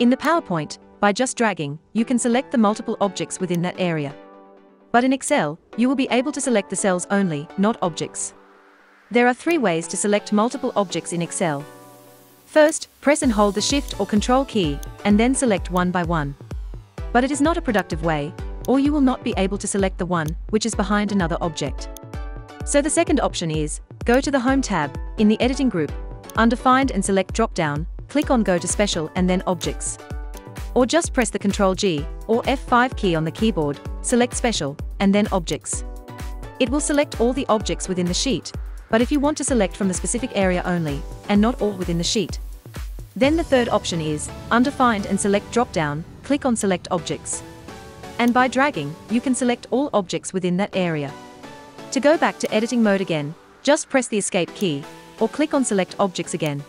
In the PowerPoint, by just dragging, you can select the multiple objects within that area. But in Excel, you will be able to select the cells only, not objects. There are three ways to select multiple objects in Excel. First, press and hold the Shift or Control key, and then select one by one. But it is not a productive way, or you will not be able to select the one which is behind another object. So the second option is, go to the Home tab, in the Editing group, under Find and select drop-down, click on Go to Special and then Objects. Or just press the Control G, or F5 key on the keyboard, select Special, and then Objects. It will select all the objects within the sheet, but if you want to select from the specific area only, and not all within the sheet. Then the third option is, under Find and select drop-down, click on Select Objects. And by dragging, you can select all objects within that area. To go back to editing mode again, just press the Escape key, or click on Select Objects again.